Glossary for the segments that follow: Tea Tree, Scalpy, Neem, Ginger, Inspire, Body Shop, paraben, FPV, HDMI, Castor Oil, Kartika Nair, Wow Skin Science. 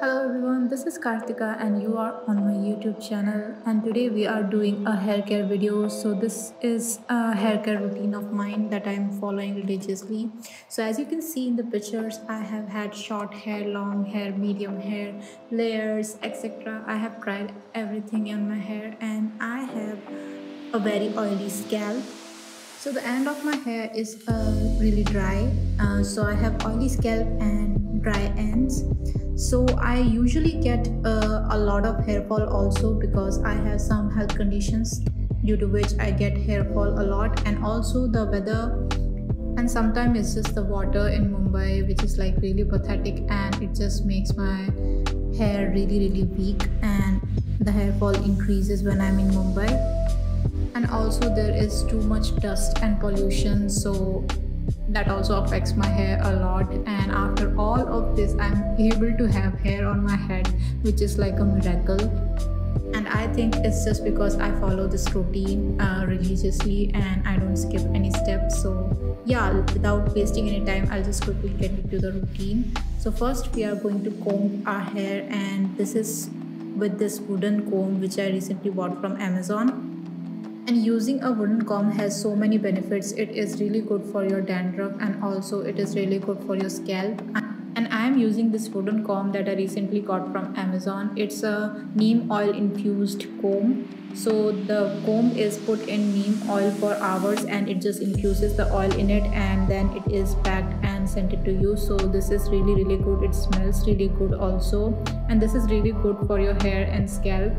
Hello everyone, this is Kartika and you are on my YouTube channel, and today we are doing a hair care video. So this is a hair care routine of mine that I am following religiously. So as you can see in the pictures, I have had short hair, long hair, medium hair, layers, etc. I have tried everything on my hair and I have a very oily scalp. So the end of my hair is really dry, so I have oily scalp and dry ends. So I usually get a lot of hair fall also, because I have some health conditions due to which I get hair fall a lot, and also the weather, and sometimes it's just the water in Mumbai, which is like really pathetic, and it just makes my hair really weak, and the hair fall increases when I'm in Mumbai. And also there is too much dust and pollution, so that also affects my hair a lot. And after all of this, I'm able to have hair on my head, which is like a miracle. And I think it's just because I follow this routine religiously and I don't skip any steps. So yeah, without wasting any time, I'll just quickly get into the routine. So first we are going to comb our hair, and this is with this wooden comb which I recently bought from Amazon. And using a wooden comb has so many benefits. It is really good for your dandruff, and also it is really good for your scalp. And I am using this wooden comb that I recently got from Amazon. It's a neem oil infused comb. So the comb is put in neem oil for hours, and it just infuses the oil in it, and then it is packed and sent it to you. So this is really good. It smells really good also, and this is really good for your hair and scalp.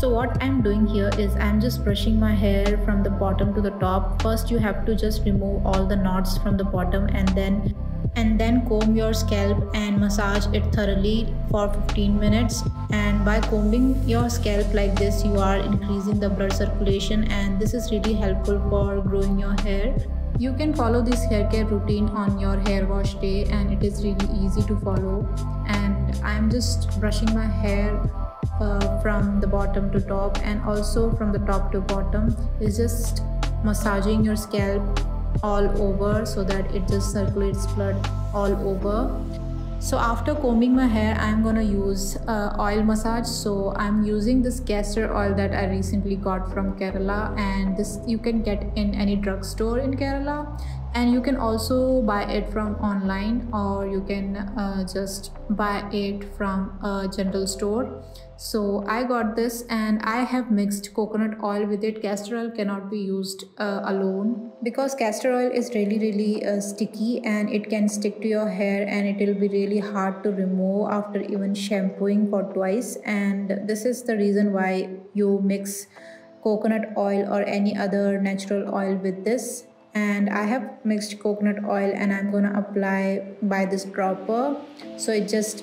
So what I'm doing here is I'm just brushing my hair from the bottom to the top. First you have to just remove all the knots from the bottom, and then comb your scalp and massage it thoroughly for 15 minutes. And by combing your scalp like this, you are increasing the blood circulation, and this is really helpful for growing your hair. You can follow this hair care routine on your hair wash day, and it is really easy to follow. And I'm just brushing my hair from the bottom to top, and also from the top to bottom. Is just massaging your scalp all over so that it just circulates blood all over. So after combing my hair, I'm gonna use oil massage. So I'm using this castor oil that I recently got from Kerala, and this you can get in any drugstore in Kerala, and you can also buy it from online, or you can just buy it from a general store. So I got this, and I have mixed coconut oil with it. Castor oil cannot be used alone, because castor oil is really sticky, and it can stick to your hair, and it will be really hard to remove after even shampooing for twice. And this is the reason why you mix coconut oil or any other natural oil with this. And I have mixed coconut oil, and I'm gonna apply by this dropper, so it just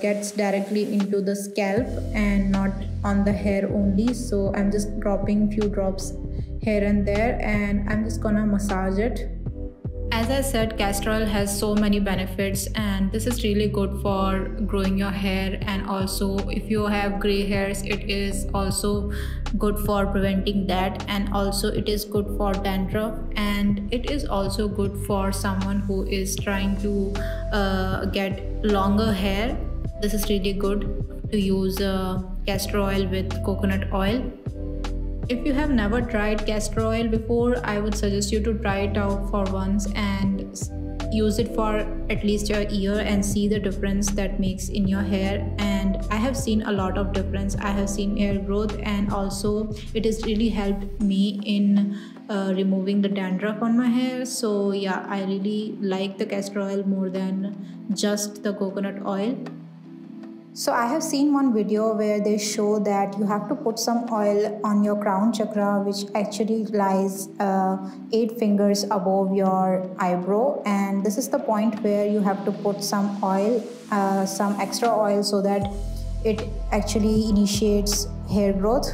gets directly into the scalp and not on the hair only. So I'm just dropping few drops here and there, and I'm just gonna massage it. As I said, castor oil has so many benefits, and this is really good for growing your hair, and also if you have gray hairs, it is also good for preventing that, and also it is good for dandruff, and it is also good for someone who is trying to get longer hair. This is really good to use castor oil with coconut oil. If you have never tried castor oil before, I would suggest you to try it out for once and use it for at least a year and see the difference that makes in your hair. And I have seen a lot of difference. I have seen hair growth, and also it has really helped me in removing the dandruff on my hair. So yeah, I really like the castor oil more than just the coconut oil. So I have seen one video where they show that you have to put some oil on your crown chakra, which actually lies 8 fingers above your eyebrow, and this is the point where you have to put some oil, some extra oil, so that it actually initiates hair growth.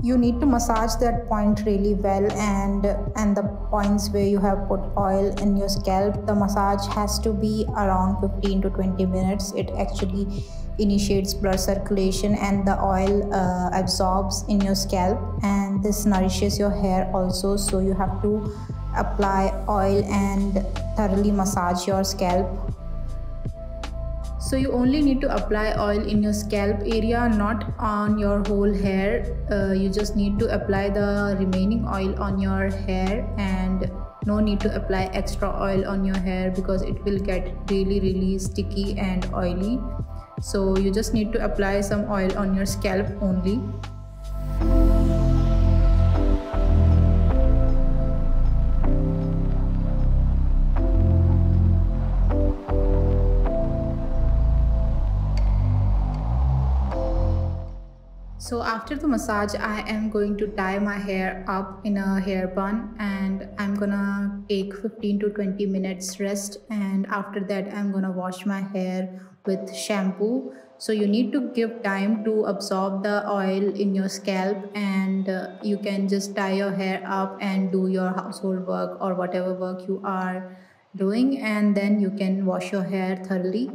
You need to massage that point really well, and the points where you have put oil in your scalp, the massage has to be around 15 to 20 minutes. It actually initiates blood circulation, and the oil absorbs in your scalp, and this nourishes your hair also. So you have to apply oil and thoroughly massage your scalp. So you only need to apply oil in your scalp area, not on your whole hair. You just need to apply the remaining oil on your hair, and no need to apply extra oil on your hair because it will get really sticky and oily. So you just need to apply some oil on your scalp only. So after the massage, I am going to tie my hair up in a hair bun, and I'm gonna take 15 to 20 minutes rest, and after that I'm gonna wash my hair with shampoo. So you need to give time to absorb the oil in your scalp, and you can just tie your hair up and do your household work or whatever work you are doing, and then you can wash your hair thoroughly.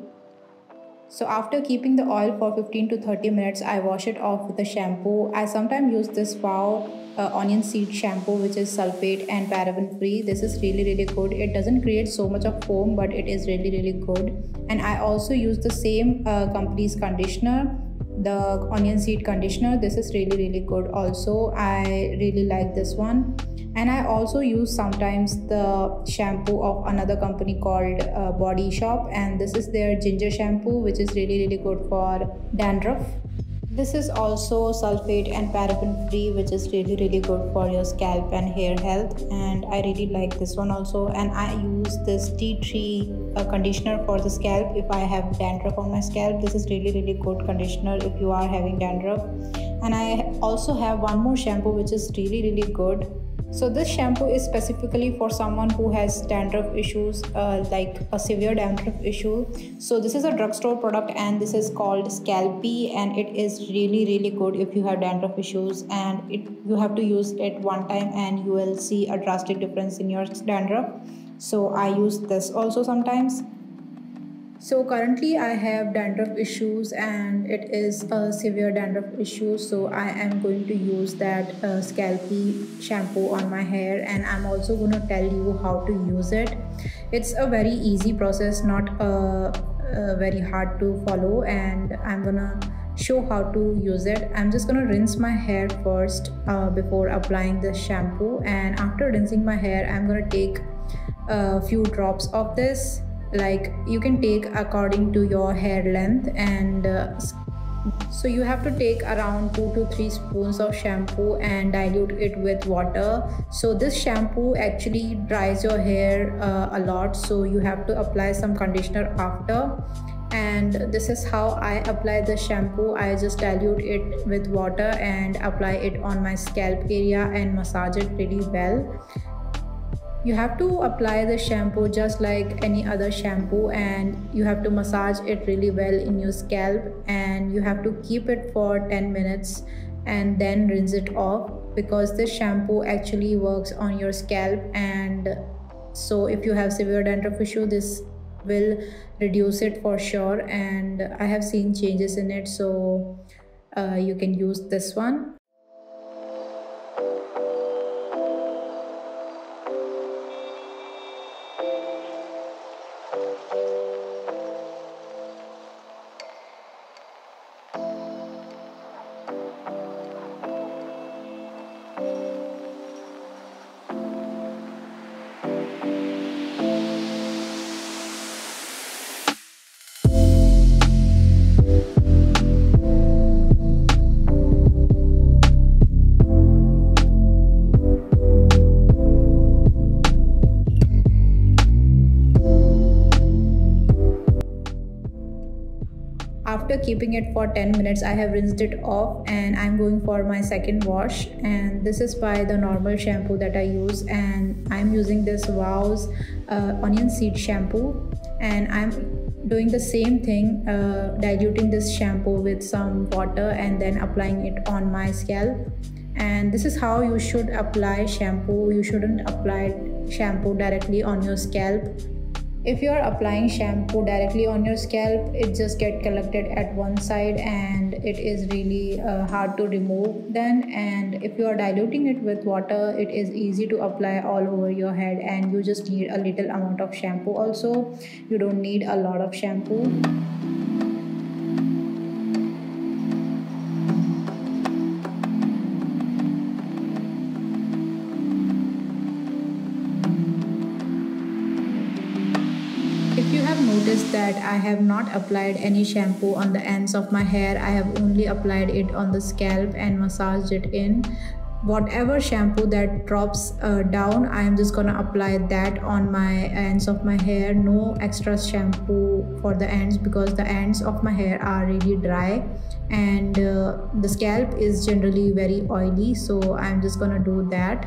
So after keeping the oil for 15 to 30 minutes, I wash it off with a shampoo. I sometimes use this Wow onion seed shampoo, which is sulfate and paraben free. This is really good. It doesn't create so much of foam, but it is really good. And I also use the same company's conditioner, the onion seed conditioner. This is really good also. I really like this one. And I also use sometimes the shampoo of another company called Body Shop, and this is their Ginger shampoo, which is really good for dandruff. This is also sulfate and paraben free, which is really good for your scalp and hair health, and I really like this one also. And I use this Tea Tree conditioner for the scalp if I have dandruff on my scalp. This is really good conditioner if you are having dandruff. And I also have one more shampoo which is really good. So this shampoo is specifically for someone who has dandruff issues, like a severe dandruff issue. So this is a drugstore product, and this is called Scalpy, and it is really good if you have dandruff issues, and you have to use it one time and you will see a drastic difference in your dandruff. So I use this also sometimes. So currently I have dandruff issues, and it is a severe dandruff issue, so I am going to use that Scalpy shampoo on my hair, and I'm also going to tell you how to use it. It's a very easy process, not very hard to follow, and I'm gonna show how to use it. I'm just gonna rinse my hair first before applying the shampoo, and after rinsing my hair I'm gonna take a few drops of this. Like, you can take according to your hair length, and so you have to take around 2 to 3 spoons of shampoo and dilute it with water. So this shampoo actually dries your hair a lot, so you have to apply some conditioner after. And this is how I apply the shampoo. I just dilute it with water and apply it on my scalp area and massage it pretty well. You have to apply the shampoo just like any other shampoo, and you have to massage it really well in your scalp, and you have to keep it for 10 minutes and then rinse it off, because this shampoo actually works on your scalp. And so if you have severe dandruff issue, this will reduce it for sure, and I have seen changes in it, so you can use this one. After keeping it for 10 minutes, I have rinsed it off, and I'm going for my second wash, and this is by the normal shampoo that I use, and I'm using this Wow's onion seed shampoo, and I'm doing the same thing, diluting this shampoo with some water and then applying it on my scalp. And this is how you should apply shampoo. You shouldn't apply shampoo directly on your scalp. If you are applying shampoo directly on your scalp, it just gets collected at one side, and it is really hard to remove then. And if you are diluting it with water, it is easy to apply all over your head, and you just need a little amount of shampoo also. You don't need a lot of shampoo. that I have not applied any shampoo on the ends of my hair. I have only applied it on the scalp and massaged it in. Whatever shampoo that drops down, I am just gonna apply that on my ends of my hair. No extra shampoo for the ends because the ends of my hair are really dry, and the scalp is generally very oily, so I'm just gonna do that.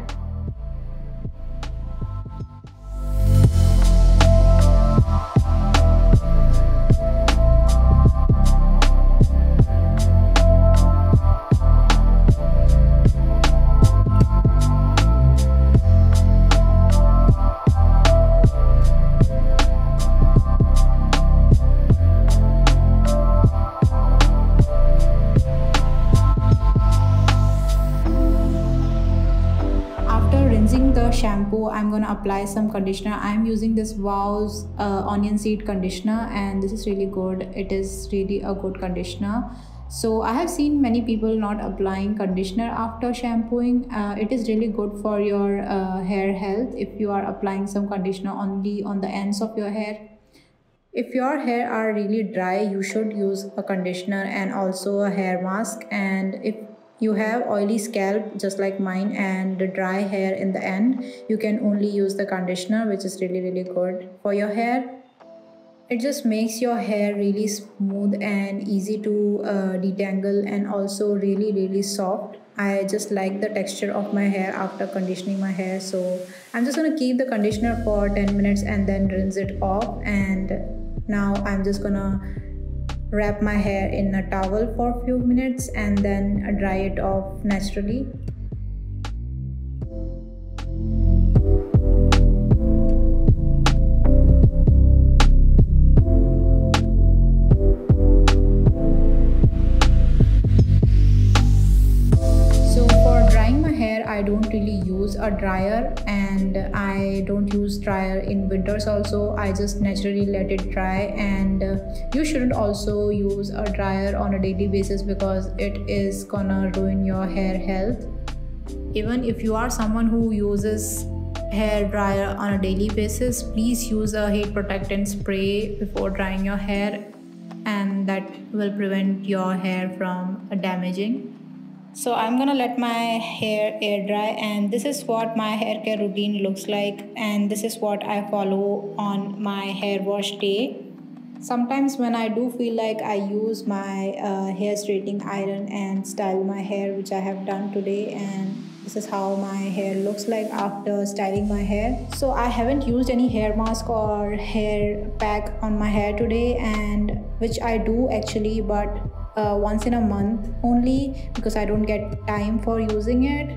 Shampoo, I'm gonna apply some conditioner. I'm using this Wow's onion seed conditioner, and this is really good. It is really a good conditioner. So I have seen many people not applying conditioner after shampooing. It is really good for your hair health if you are applying some conditioner only on the ends of your hair. If your hair are really dry, you should use a conditioner and also a hair mask. And if you have oily scalp just like mine and dry hair in the end, you can only use the conditioner, which is really good for your hair. It just makes your hair really smooth and easy to detangle, and also really soft. I just like the texture of my hair after conditioning my hair, so I'm just gonna keep the conditioner for 10 minutes and then rinse it off. And now I'm just gonna wrap my hair in a towel for a few minutes and then dry it off naturally. I don't really use a dryer, and I don't use dryer in winters also. I just naturally let it dry, and you shouldn't also use a dryer on a daily basis because it is gonna ruin your hair health. Even if you are someone who uses hair dryer on a daily basis, please use a heat protectant spray before drying your hair, and that will prevent your hair from damaging. So I'm gonna let my hair air dry, and this is what my hair care routine looks like, and this is what I follow on my hair wash day. Sometimes when I do feel like, I use my hair straightening iron and style my hair, which I have done today, and this is how my hair looks like after styling my hair. So I haven't used any hair mask or hair pack on my hair today, and which I do actually, but once in a month only, because I don't get time for using it.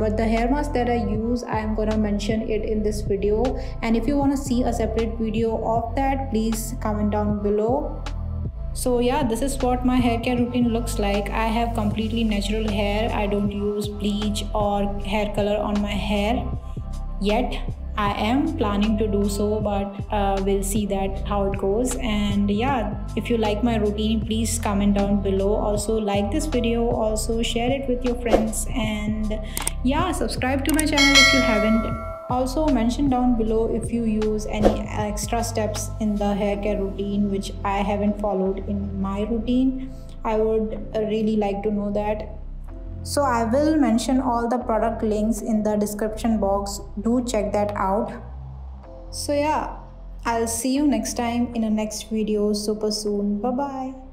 But the hair mask that I use, I'm gonna mention it in this video, and if you want to see a separate video of that, please comment down below. So yeah, this is what my hair care routine looks like. I have completely natural hair. I don't use bleach or hair color on my hair yet. I am planning to do so, but we'll see that how it goes. And yeah, if you like my routine, please comment down below. Also like this video, also share it with your friends, and yeah, subscribe to my channel if you haven't. Also mention down below if you use any extra steps in the hair care routine which I haven't followed in my routine. I would really like to know that. So I will mention all the product links in the description box. Do check that out. So yeah, I'll see you next time in the next video super soon. Bye bye.